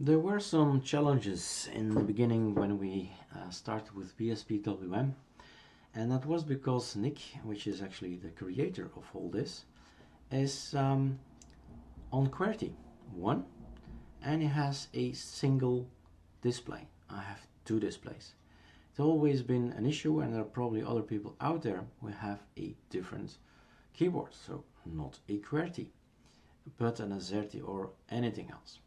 There were some challenges in the beginning when we started with BSPWM, and that was because Nick, which is actually the creator of all this, is on QWERTY 1, and it has a single display. I have two displays. It's always been an issue, and there are probably other people out there who have a different keyboard, so not a QWERTY, but an AZERTY or anything else.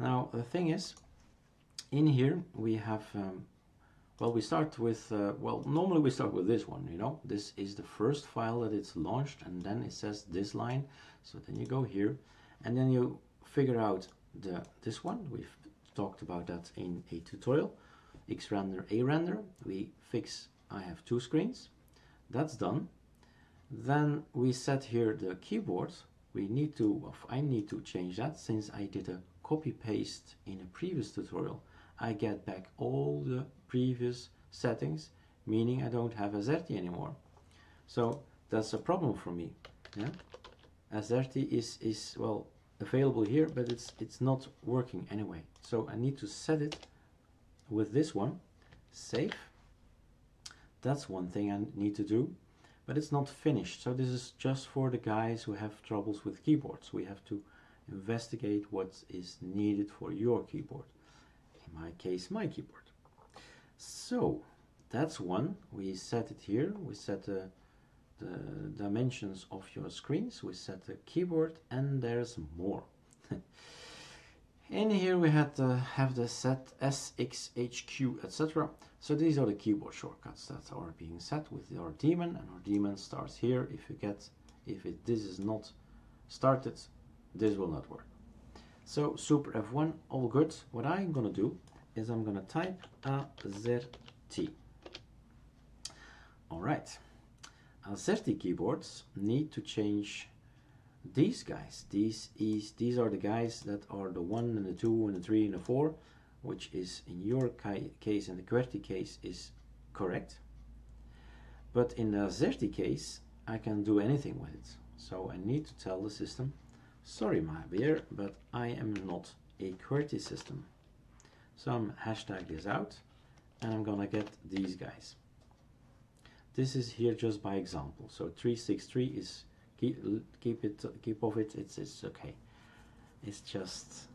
Now the thing is, in here we have, well, we start with, well, normally we start with this one, you know, this is the first file that it's launched, and then it says this line, so then you go here, and then you figure out this one. We've talked about that in a tutorial, X-render, A-render, we fix, I have two screens, that's done. Then we set here the keyboard, we need to, I need to change that since I did a copy paste in a previous tutorial. I get back all the previous settings, meaning I don't have AZERTY anymore. So that's a problem for me. Yeah? AZERTY is well available here, but it's not working anyway. So I need to set it with this one. Save. That's one thing I need to do, but it's not finished. So this is just for the guys who have troubles with keyboards. We have to investigate what is needed for your keyboard, in my case my keyboard. So that's one, we set it here, we set the dimensions of your screens, we set the keyboard, and there's more. In here we had to have the set SXHQ, etc. So these are the keyboard shortcuts that are being set with our daemon, and our daemon starts here. If this is not started, this will not work. So super F1, all good. What I'm gonna do is I'm gonna type AZERTY. All right, AZERTY keyboards need to change these guys. These are the guys that are the 1 and the 2 and the 3 and the 4, which is in your case and the QWERTY case is correct. But in the AZERTY case, I can do anything with it. So I need to tell the system, sorry my dear, but I am not a QWERTY system. So I'm hashtag this out, and I'm gonna get these guys. This is here just by example. So 363 is keep off it. It's okay. It's just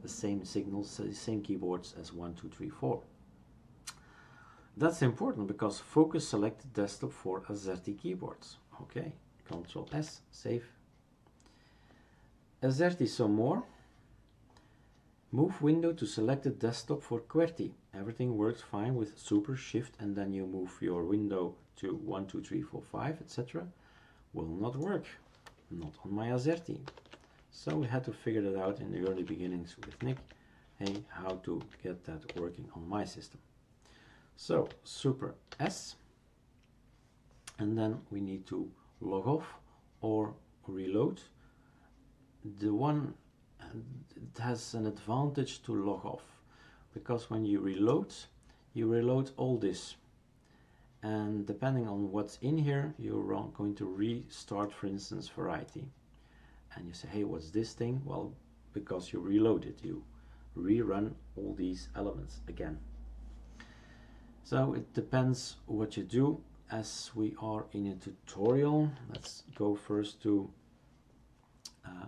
the same signals, the same keyboards as 1, 2, 3, 4. That's important because focus select desktop for AZERTY keyboards. Okay, Control S, save. AZERTY some more. Move window to selected desktop for QWERTY. Everything works fine with super shift, and then you move your window to 1, 2, 3, 4, 5, etc. Will not work. Not on my AZERTY. So we had to figure that out in the early beginnings with Nick. Hey, how to get that working on my system. So super S. And then we need to log off or reload. The one that has an advantage to log off, because when you reload all this, and depending on what's in here, you're going to restart, for instance, Variety, and you say, hey, what's this thing? Well, because you reload it, you rerun all these elements again. So it depends what you do. As we are in a tutorial, let's go first to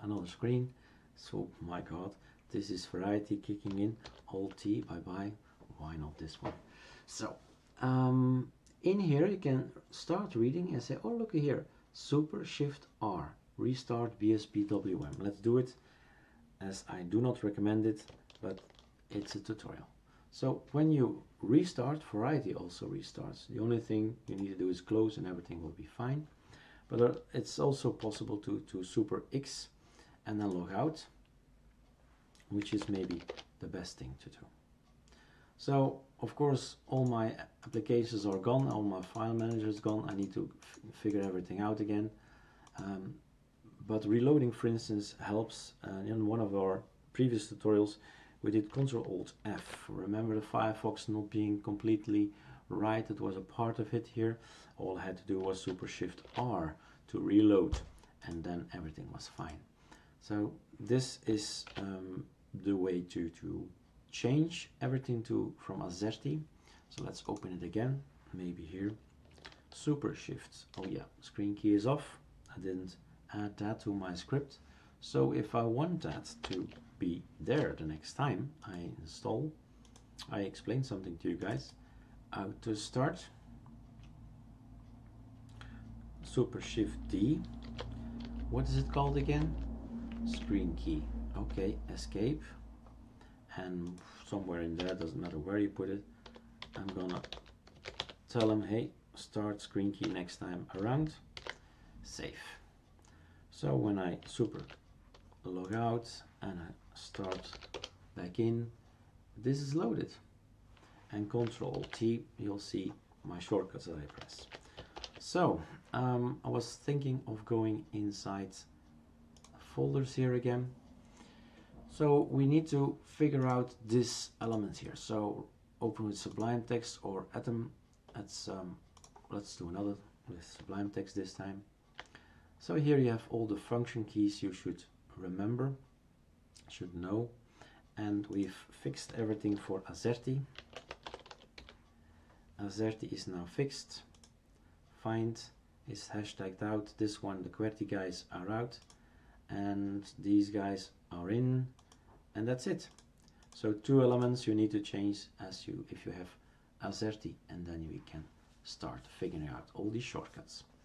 another screen. So my god, this is Variety kicking in. Alt T, bye bye, why not this one? So in here you can start reading and say, oh look here, super shift R, restart BSPWM. Let's do it, as I do not recommend it, but it's a tutorial. So when you restart, Variety also restarts. The only thing you need to do is close, and everything will be fine. But it's also possible to super X and then log out, which is maybe the best thing to do. So of course all my applications are gone, all my file manager is gone, I need to figure everything out again. But reloading, for instance, helps. In one of our previous tutorials we did Ctrl-Alt-F. Remember the Firefox not being completely right, it was a part of it here. All I had to do was super shift R to reload, and then everything was fine. So this is the way to change everything to from AZERTY. So let's open it again, maybe here. Super shift. Oh yeah, screen key is off. I didn't add that to my script. So if I want that to be there the next time I install, I explained something to you guys. How to start. Super shift D. What is it called again? Screen key. Okay, escape. And somewhere in there, doesn't matter where you put it, I'm gonna tell him, hey, start screen key next time around. Save. So when I super log out and I start back in, this is loaded. And Control T, you'll see my shortcuts that I press. So I was thinking of going inside folders here again. So we need to figure out this element here. So open with Sublime Text or Atom. Let's do another with Sublime Text this time. So here you have all the function keys you should remember, should know. And we've fixed everything for AZERTY. AZERTY is now fixed. Find is hashtagged out. This one, the QWERTY guys are out. And these guys are in. And that's it. So two elements you need to change if you have AZERTY, and then we can start figuring out all these shortcuts.